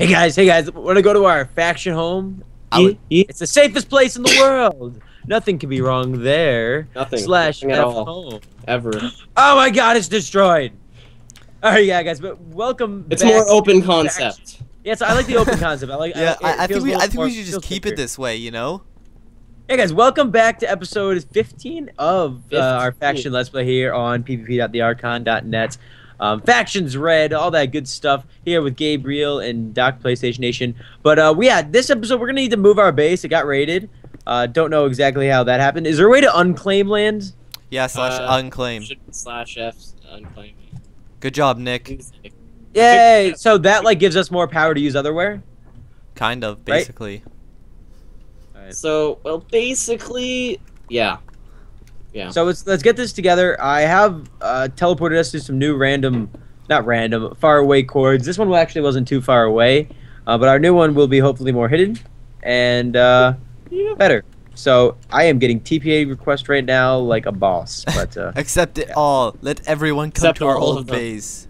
Hey guys, we're gonna go to our faction home. It's the safest place in the world. Nothing can be wrong there. Nothing at all. Home. Ever. Oh my god, it's destroyed. Alright, yeah, guys, but welcome back. It's more open concept. Yeah, so I like the open concept. I think we should just keep it this way, you know? Hey guys, welcome back to episode 15 of our faction Let's Play here on pvp.thearchon.net. Factions Red, all that good stuff here with Gabriel and DrPlaystationNation. But yeah, this episode we're gonna need to move our base. It got raided. Don't know exactly how that happened. Is there a way to unclaim land? Yeah, /unclaim. /F unclaim. Good job, Nick. Yay! So that like gives us more power to use otherwhere. Kind of, basically. Right? All right. So well, basically, yeah. Yeah. So let's get this together. I have teleported us to some new faraway chords. This one actually wasn't too far away, but our new one will be hopefully more hidden and better. So I am getting TPA requests right now like a boss. But accept it all. Let everyone come to our old base.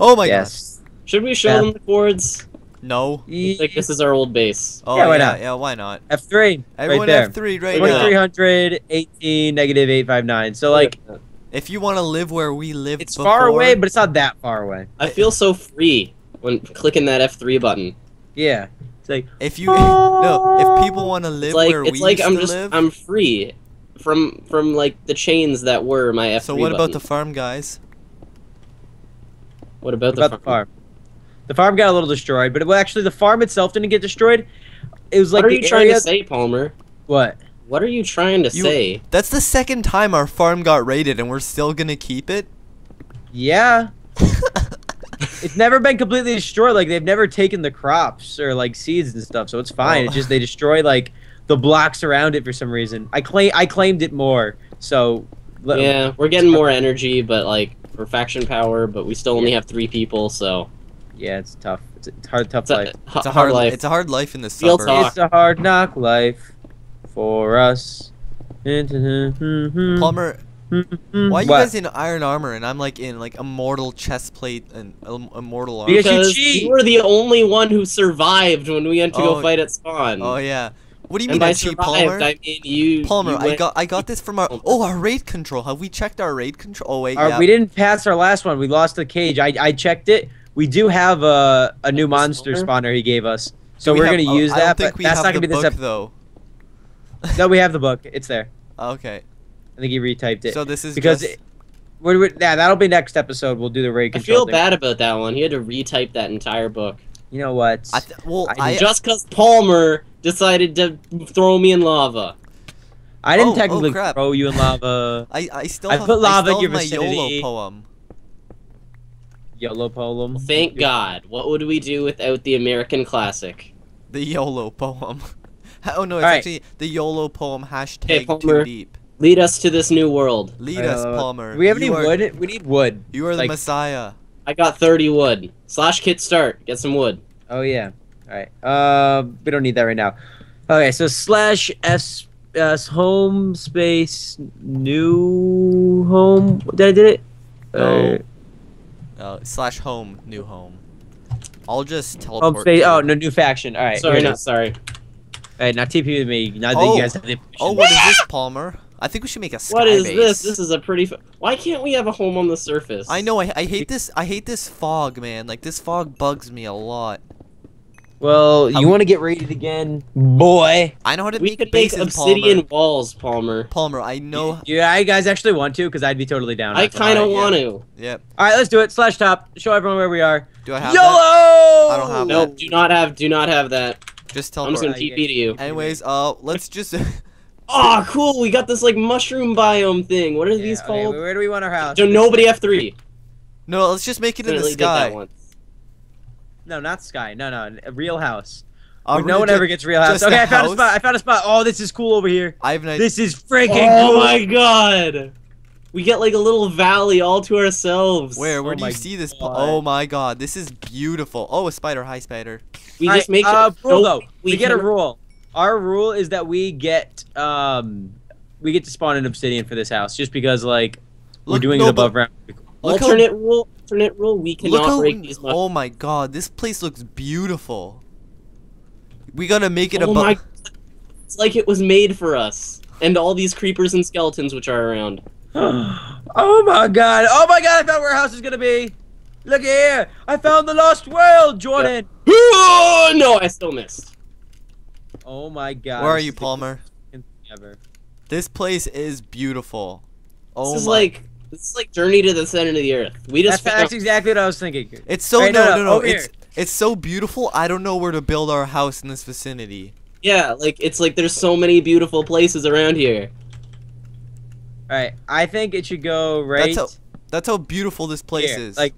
Oh my gosh. Should we show them the chords? No. Like this is our old base. Oh yeah, why not? Yeah, why not? F3. Everyone right F3 right now. 2318 -859. So like, if you want to live where we lived, it's far away, but it's not that far away. I feel so free when clicking that F3 button. Yeah. It's like if people want to live where we used to live, I'm free from like the chains that were my F3. So what about the farm, guys? What about the farm? The farm got a little destroyed, but actually the farm itself didn't get destroyed. It was like the area... What are you trying to say, Palmer? What? What are you trying to say? That's the second time our farm got raided, and we're still gonna keep it? Yeah. It's never been completely destroyed. Like, they've never taken the crops or, like, seeds and stuff, so it's fine. Well, it's just they destroy, like, the blocks around it for some reason. I claimed it more, so... Yeah, we're getting more energy, but, like, we're faction power, but we still only have 3 people, so... Yeah, it's tough. It's hard, tough life. It's a hard life. It's a hard life in the suburbs. It's a hard knock life for us. Palmer, why are you guys in iron armor and I'm like in like immortal chest plate and immortal armor? Because you were the only one who survived when we had to go fight at spawn. Oh yeah. What do you mean I cheat, Palmer? I mean, Palmer, I got this from our our raid control. Have we checked our raid control? Oh wait, yeah. We didn't pass our last one. We lost the cage. I checked it. We do have a new monster spawner he gave us, so we're going to use that, but that's not going to be this episode. Though. No, we have the book. It's there. Okay. I think he retyped it. So this is because that'll be next episode. We'll do the raid control. I feel bad about that one. He had to retype that entire book. You know what? Just because Palmer decided to throw me in lava. I didn't technically throw you in lava. I still have my YOLO poem. YOLO poem. Thank God. What would we do without the American classic? The YOLO poem. Oh no, it's actually the YOLO poem # hey, Palmer, too deep. Lead us to this new world. Lead us, Palmer. Do we have any wood? We need wood. You are the Messiah. I got 30 wood. /Kickstart. Get some wood. Oh yeah. Alright. We don't need that right now. Okay, so /S home space new home. Did I do it? No. /home, new home. I'll just teleport. No, new faction. All right. Sorry, not sorry. All right, now TP with me. Now that you guys have the information. Oh, what is this, Palmer? I think we should make a sky base. What is this? This is a pretty. Why can't we have a home on the surface? I know. I hate this. I hate this fog, man. Like this fog bugs me a lot. Well, you want to get raided again, boy? I know how to make obsidian walls, Palmer. Palmer, I know. Yeah, you guys actually want to? Because I'd be totally down. I kind of want to. Yep. All right, let's do it. /top. Show everyone where we are. Do I have YOLO? That? I don't have. Nope. That. Do not have that. Just tell me. I'm just gonna TP to you. Anyways, let's just. Oh, cool. We got this like mushroom biome thing. What are these called? Where do we want our house? Do nobody F3. No, let's just make it in the sky. No, not sky. No, a real house. No one ever gets real house. Okay, I found a spot. I found a spot. Oh, this is cool over here. I have an idea. This is freaking cool. Oh my god. We get like a little valley all to ourselves. Where do you see this? Oh my god, this is beautiful. Oh, a spider. Hi, spider. We just make we get a rule. Our rule is that we get to spawn an obsidian for this house just because like we're doing it above ground. Alternate rule. alternate rule, we cannot break these mushrooms. Oh my god, this place looks beautiful. We gotta make it above. It's like it was made for us. And all these creepers and skeletons which are around. Oh my god. Oh my god, I found where our house is gonna be. Look here. I found the lost world, Jordan. Yeah. Oh, no, I still missed. Oh my god. Where are you, Palmer? Ever. This place is beautiful. Oh this is my. It's like Journey to the Center of the Earth. We just That's exactly what I was thinking. It's so right, no. It's so beautiful. I don't know where to build our house in this vicinity. Yeah, like it's like there's so many beautiful places around here. All right, I think it should go right. That's how beautiful this place is. Like,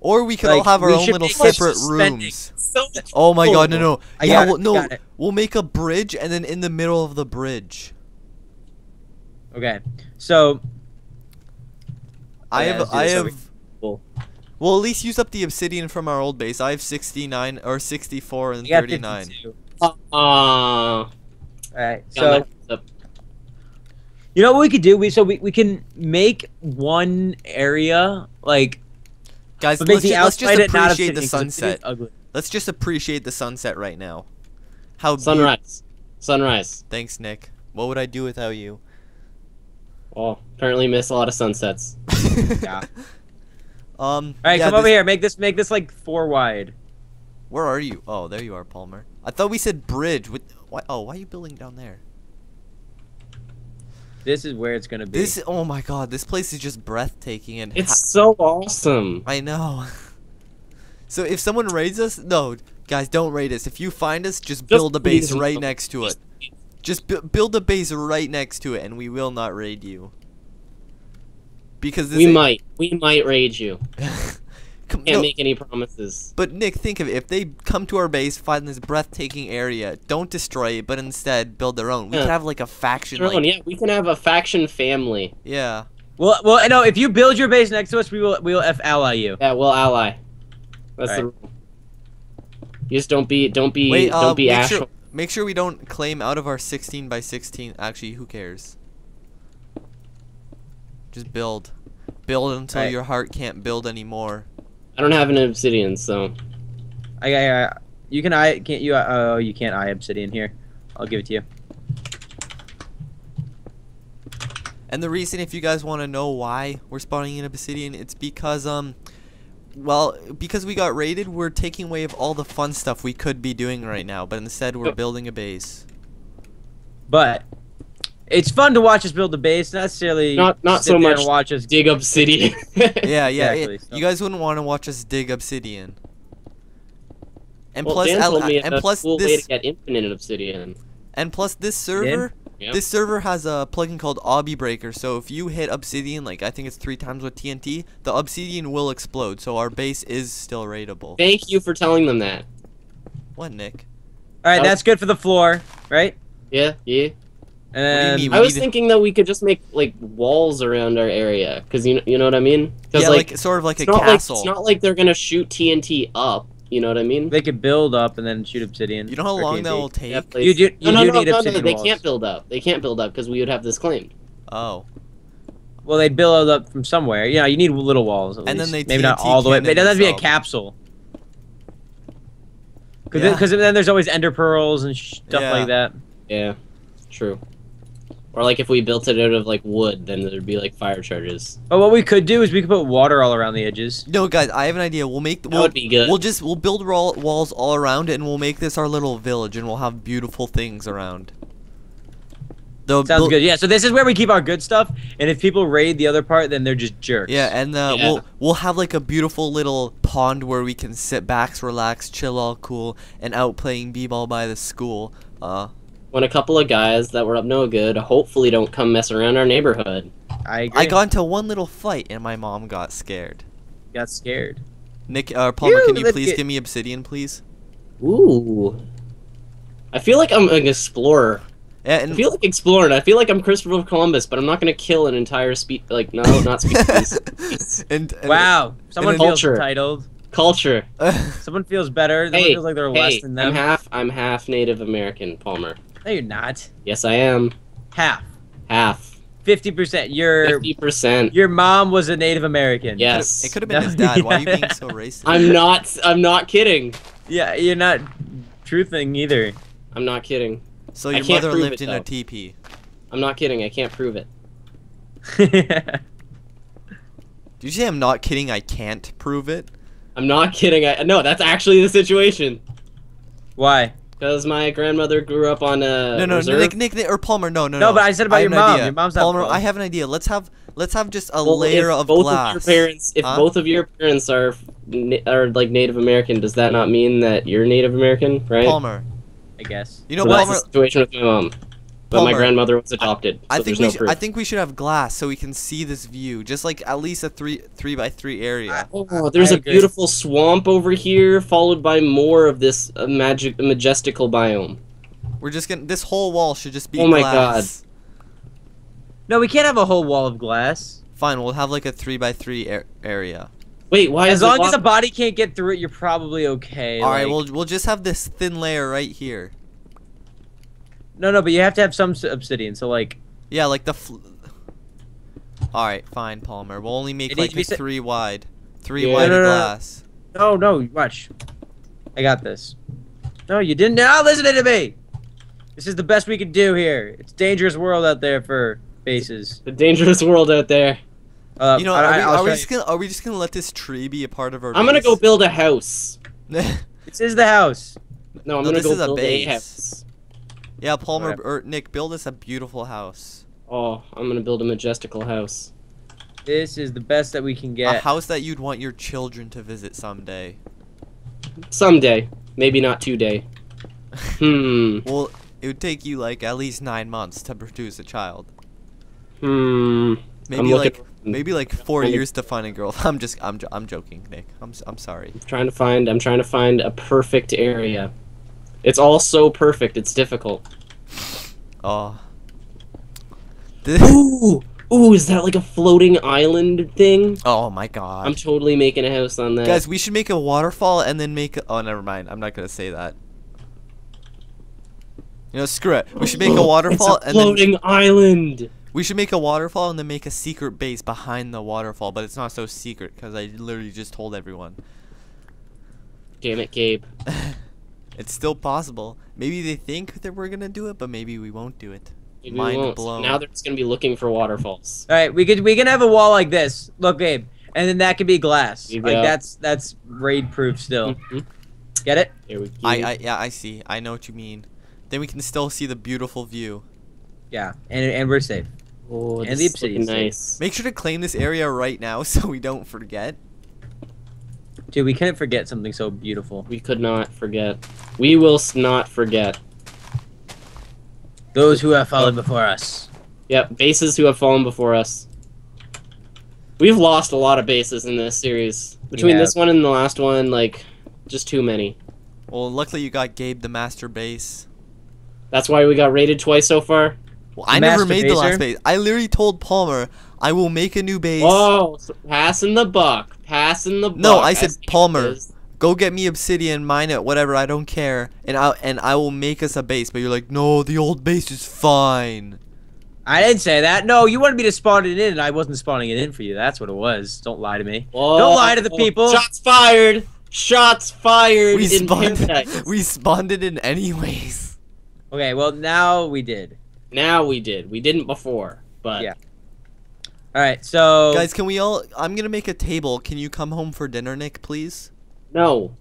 or we could all have our own little separate rooms. So oh my god, no. Yeah, we'll make a bridge and then in the middle of the bridge. Okay. So I have well, at least use up the obsidian from our old base. I have 69 or 64 and 39. All right. So you know what we could do? We can make one area like guys, let's just appreciate the sunset. Let's just appreciate the sunset right now. How sunrise. Thanks, Nick. What would I do without you? Well, apparently miss a lot of sunsets. Yeah. All right, come over here. Make this like 4 wide. Where are you? Oh, there you are, Palmer. I thought we said bridge. Why are you building down there? This is where it's gonna be. Oh my god, this place is just breathtaking and it's so awesome. I know. So if someone raids us, no, guys, don't raid us. If you find us, just build a base right next to it. Just build a base right next to it, and we will not raid you. Because this we might raid you. Can't make any promises. But Nick, think of it. If they come to our base, find this breathtaking area, don't destroy it, but instead build their own. We can have like a faction. Yeah, we can have a faction family. Yeah. Well, no. If you build your base next to us, we will ally you. Yeah, we'll ally. That's the rule. You just don't be. Wait, don't be asshole. Make sure we don't claim out of our 16 by 16. Actually, who cares? Just build, until your heart can't build anymore. I don't have an obsidian, so. You can't eye obsidian here. I'll give it to you. And the reason, if you guys want to know why we're spawning in obsidian, it's because because we got raided, we're taking away of all the fun stuff we could be doing right now, but instead we're building a base. But it's fun to watch us build a base, necessarily. Not so much watch us dig obsidian. Yeah. Exactly, you guys wouldn't want to watch us dig obsidian. And plus, this way to get infinite obsidian. And plus, this server. Yep. This server has a plugin called Obby Breaker, so if you hit obsidian, like I think it's 3 times with TNT, the obsidian will explode, so our base is still raidable. Thank you for telling them that. What, Nick? Alright, that's good for the floor, right? Yeah. I was thinking that we could just make, like, walls around our area, because you know what I mean? Yeah, like sort of like a castle. Like, it's not like they're going to shoot TNT up. You know what I mean? They could build up and then shoot obsidian. You know how long that will take? Yeah, no, they can't build up. They can't build up because we would have this claimed. Oh. Well, they'd build up from somewhere. Yeah, you need little walls at least. Then maybe not all the way. But it doesn't have to be a capsule. Because then there's always ender pearls and stuff like that. Yeah, true. Or like if we built it out of like wood, then there'd be like fire charges. But what we could do is we could put water all around the edges. No, guys, I have an idea. That would be good. We'll build walls all around, and we'll make this our little village, and we'll have beautiful things around. Sounds good. Yeah. So this is where we keep our good stuff, and if people raid the other part, then they're just jerks. Yeah, and we'll have like a beautiful little pond where we can sit back, relax, chill, all cool, and out playing b-ball by the school. When a couple of guys that were up no good hopefully don't come mess around our neighborhood. I agree. I got into one little fight and my mom got scared. Got scared. Nick, Palmer, can you please give me obsidian, please? Ooh. I feel like I'm an explorer. Yeah, I feel like exploring. I feel like I'm Christopher Columbus, but I'm not gonna kill an entire species. Wow, someone feels entitled. Culture. Someone feels better. Someone feels like they're less than them. I'm half Native American, Palmer. No, you're not. Yes, I am. Half. 50%. Your 50%. Your mom was a Native American. Yes. It could have been his dad. Why are you being so racist? I'm not kidding. Yeah, you're not truthing either. I'm not kidding. So your mother lived in a teepee. I'm not kidding. I can't prove it. Did you say I'm not kidding? I can't prove it. I'm not kidding. No, that's actually the situation. Why? Because my grandmother grew up on a reserve. Nick, or Palmer. No, but I said about your mom. Idea. Your mom's not Palmer. I have an idea. Let's have just a layer of glass. If both of your parents are like Native American, does that not mean that you're Native American, right? Palmer, I guess. You know, so Palmer, that's the situation with my mom. But Palmer, my grandmother was adopted. I think we should have glass so we can see this view, just like at least a 3x3 area. Oh, there's a beautiful swamp over here, followed by more of this majestical biome. We're just gonna. This whole wall should just be. Oh my glass. God. No, we can't have a whole wall of glass. Fine, we'll have like a 3x3 area. Wait, why? As long as the body can't get through it, you're probably okay. All right, we'll just have this thin layer right here. No, but you have to have some obsidian, so like... Yeah, like the... Alright, fine, Palmer. We'll only make like a 3 wide. 3 wide glass. No, watch. I got this. No, you didn't. Now listen to me! This is the best we can do here. It's a dangerous world out there for bases. The dangerous world out there. You know, are we just gonna let this tree be a part of our base? I'm gonna go build a house. This is the house. No, I'm gonna go build a house. Yeah, Palmer, or Nick, build us a beautiful house. Oh, I'm gonna build a majestical house. This is the best that we can get. A house that you'd want your children to visit someday. Someday. Maybe not today. Well, it would take you, like, at least 9 months to produce a child. Maybe like 4 years to find a girl. I'm joking, Nick. I'm sorry. I'm trying to find a perfect area. It's all so perfect, it's difficult. Oh. Ooh, is that like a floating island thing? Oh my god. I'm totally making a house on that. Guys, we should make a waterfall and then make a... Oh, never mind. I'm not going to say that. You know, screw it. We should make a waterfall and then... It's a floating island! We should make a waterfall and then make a secret base behind the waterfall, but it's not so secret because I literally just told everyone. Damn it, Gabe. It's still possible. Maybe they think that we're gonna do it, but maybe we won't do it. Maybe Mind blown. Now they're just gonna be looking for waterfalls. All right, we can have a wall like this. Look, Gabe, and then that could be glass. Like that's raid proof still. Get it? Here we go. I see. I know what you mean. Then we can still see the beautiful view. Yeah, and we're safe. Oh, and this is nice. Make sure to claim this area right now so we don't forget. Dude, we couldn't forget something so beautiful. We could not forget. We will not forget. Those who have fallen before us. Yep, bases who have fallen before us. We've lost a lot of bases in this series. Between this one and the last one, like, just too many. Well, luckily you got Gabe the master base. That's why we got raided twice so far. Well, I never made the last base. I literally told Palmer... I will make a new base. Oh, passing the buck. Passing the buck. No, I said, Palmer, go get me obsidian, mine it, whatever, I don't care. And I will make us a base. But you're like, no, the old base is fine. I didn't say that. No, you wanted me to spawn it in, and I wasn't spawning it in for you. That's what it was. Don't lie to me. Whoa. Don't lie to the people. Shots fired. Shots fired. We spawned it in anyways. Okay, well, now we did. Now we did. We didn't before, but... Yeah. Alright, so... Guys, can we all... I'm gonna make a table. Can you come home for dinner, Nick, please? No.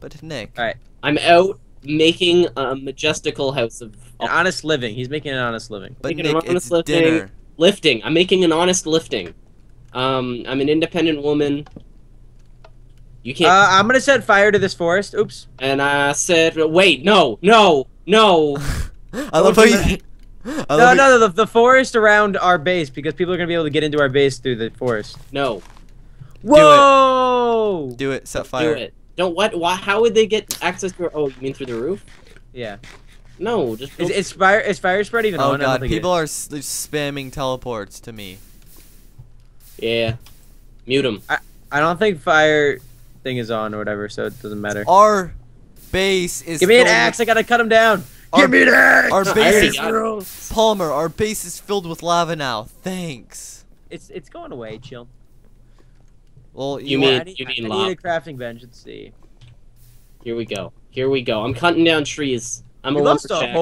But, Nick... Alright. I'm out making a majestical house of... An honest living. He's making an honest living. But, Nick, it's dinner. Lifting. I'm making an honest lifting. I'm an independent woman. You can't... I'm gonna set fire to this forest. Oops. And I said... Wait, no! I love how you... No, the forest around our base, because people are going to be able to get into our base through the forest. No. Whoa! Do it. Set fire. Do it. Don't what? Why, how would they get access to our... Oh, you mean through the roof? Yeah. No, just... Is fire spread even on? Oh, God. People are spamming teleports to me. Yeah. Mute them. I don't think fire thing is on or whatever, so it doesn't matter. Our base is... Give me an axe. I got to cut him down. Palmer, our base is filled with lava now. Thanks. It's going away. Chill. Well, you mean I need a crafting bench. Let's see. Here we go. Here we go. I'm cutting down trees. I'm a lumberjack.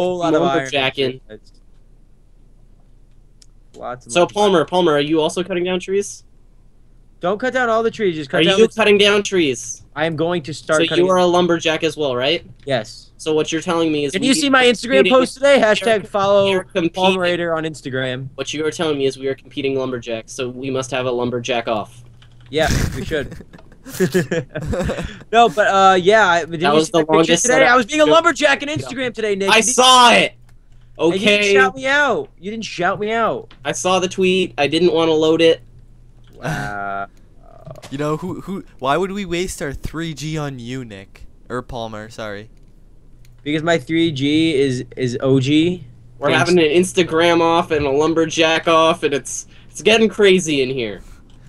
So Palmer, are you also cutting down trees? Don't cut down all the trees. Just cut down. Are you cutting down trees? I am going to start. So you are a lumberjack as well, right? Yes. So what you're telling me is, did you see my Instagram post today? # follow Palmerater on Instagram. What you are telling me is we are competing lumberjacks, so we must have a lumberjack off. Yeah, we should. No, but yeah, did you see the picture today? I was being a lumberjack on Instagram today, Nick. I saw it. Okay. You didn't shout me out. You didn't shout me out. I saw the tweet. I didn't want to load it. You know who? Why would we waste our 3G on you, Nick or Palmer? Sorry. Because my 3G is OG. We're having an Instagram off and a lumberjack off, and it's getting crazy in here.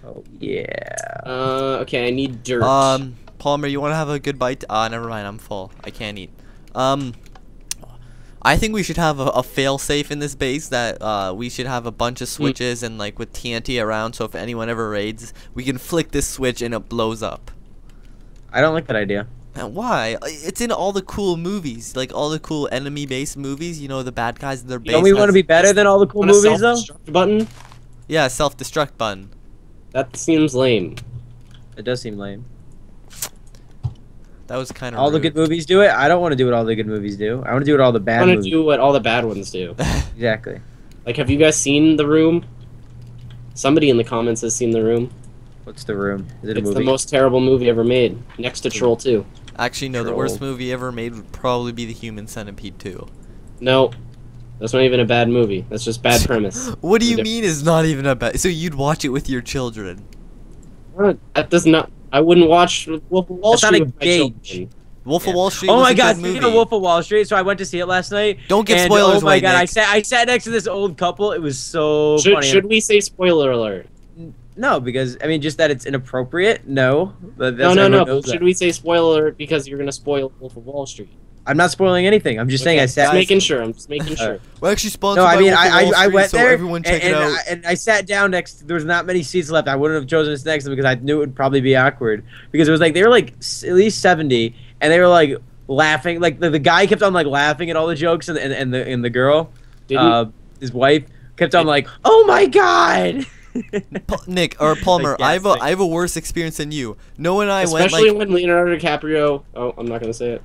Oh yeah. Okay, I need dirt. Palmer, you want to have a good bite? Never mind. I'm full. I can't eat. I think we should have a fail-safe in this base that we should have a bunch of switches and like with TNT around, so if anyone ever raids, we can flick this switch and it blows up. I don't like that idea. And why? It's in all the cool movies, like all the cool enemy-based movies. You know, the bad guys in their base. Don't we want to be better than all the cool movies though? Button. Yeah, self-destruct button. That seems lame. It does seem lame. That was kind of all rude. The good movies do it. I don't want to do what all the good movies do. I want to do what all the bad ones do. I want to do what all the bad ones do. Exactly. Like, have you guys seen The Room? Somebody in the comments has seen The Room. What's The Room? Is it a movie? It's the most terrible movie ever made, next to Troll 2. Actually, no, the worst movie ever made would probably be The Human Centipede 2. No, that's not even a bad movie. That's just bad premise. What do you mean it's not even a bad... So you'd watch it with your children? That does not... I wouldn't watch Wolf of Wall Street. Wolf of Wall Street. Oh my God! Speaking of Wolf of Wall Street, so I went to see it last night. Don't get spoilers. Oh my God! Nick. I sat next to this old couple. It was so funny. Should we say spoiler alert? No, because I mean, just that it's inappropriate. No. But that's no. Should we say spoiler alert because you're gonna spoil Wolf of Wall Street? I'm not spoiling anything. I'm just saying I sat. I'm just making sure. We're actually sponsored. No, I mean I went there. So everyone check it out. And I sat down next. There was not many seats left. I wouldn't have chosen this next because I knew it would probably be awkward because it was like they were like at least 70 and they were like laughing. Like the guy kept on like laughing at all the jokes and the girl, his wife, kept on like, oh my God. Nick or Palmer, I have a worse experience than you. Noah and I especially when Leonardo DiCaprio. Oh, I'm not gonna say it.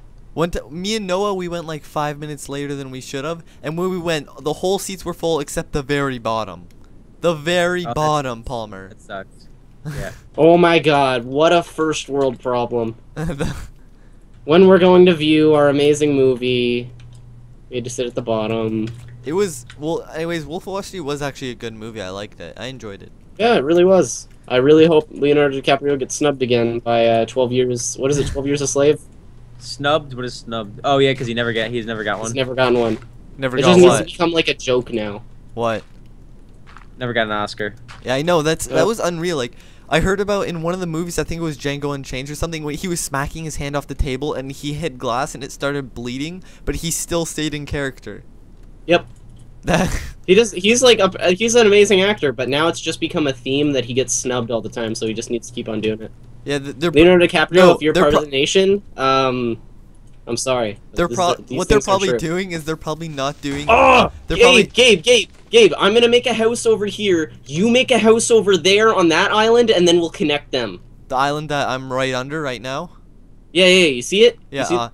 Me and Noah, we went like 5 minutes later than we should have, and when we went, the whole seats were full except the very bottom. The very bottom, Palmer. That sucks. Yeah. Oh my God, what a first world problem. When we're going to view our amazing movie, we had to sit at the bottom. It was, well, anyways, Wolf of Wall Street was actually a good movie. I liked it. I enjoyed it. Yeah, it really was. I really hope Leonardo DiCaprio gets snubbed again by 12 years, what is it, 12 years a slave? Snubbed? What is snubbed? Oh yeah, because he's never got one. He's never gotten one. Never got one. It just needs to become like a joke now. What? Never got an Oscar. Yeah, I know. That was unreal. Like I heard about in one of the movies, I think it was Django Unchained or something, where he was smacking his hand off the table and he hit glass and it started bleeding, but he still stayed in character. Yep. He's an amazing actor, but now it's just become a theme that he gets snubbed all the time, so he just needs to keep on doing it. Yeah, Leonardo DiCaprio. No, if you're part of the nation, I'm sorry. What they're probably doing is they're probably not doing. Oh, Gabe! I'm gonna make a house over here. You make a house over there on that island, and then we'll connect them. The island that I'm right under right now. Yeah. You see it? Yeah.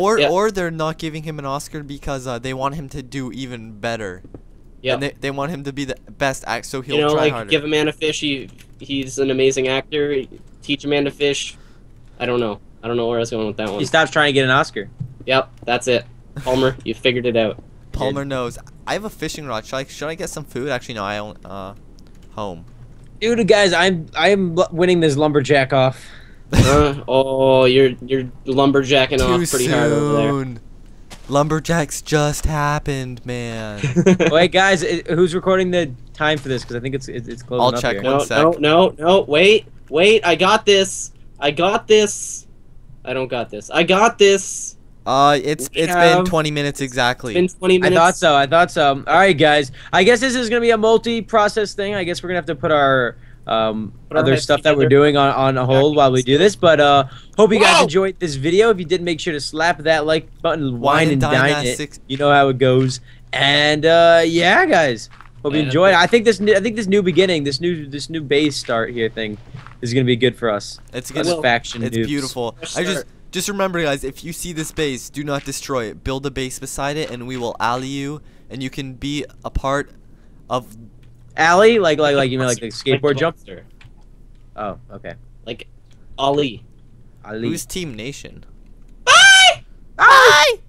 Or they're not giving him an Oscar because they want him to do even better. Yeah. And they want him to be the best actor, so he'll try harder. Give a man a fish. He's an amazing actor. Teach a man to fish. I don't know. I don't know where I was going with that one. He stops trying to get an Oscar. Yep, that's it. Palmer, you figured it out. Palmer knows. I have a fishing rod. Should I get some food? Actually, no. I own home. Dude, guys, I'm winning this lumberjack off. Oh, you're lumberjacking off pretty hard over there. Lumberjacks just happened, man. Wait, guys, who's recording the time for this? Because I think it's closing up. I'll check. No, wait. I got this. I got this. I don't got this. I got this. It's been 20 minutes exactly. It's been 20 minutes. I thought so. All right, guys. I guess this is gonna be a multi-process thing. I guess we're gonna have to put our other stuff together that we're doing on a hold while we do this. But hope you guys enjoyed this video. If you did, make sure to slap that like button, wine and dine it. You know how it goes. And yeah, guys. Hope you enjoyed. I think this new base start here thing is gonna be good for us. It's good. Faction. It's beautiful. Just remember, guys, if you see this base, do not destroy it. Build a base beside it, and we will alley you, and you can be a part of... Alley? Like you mean like the skateboard jump? Oh, okay. Like, Ali. Who's Team Nation? Bye! Bye!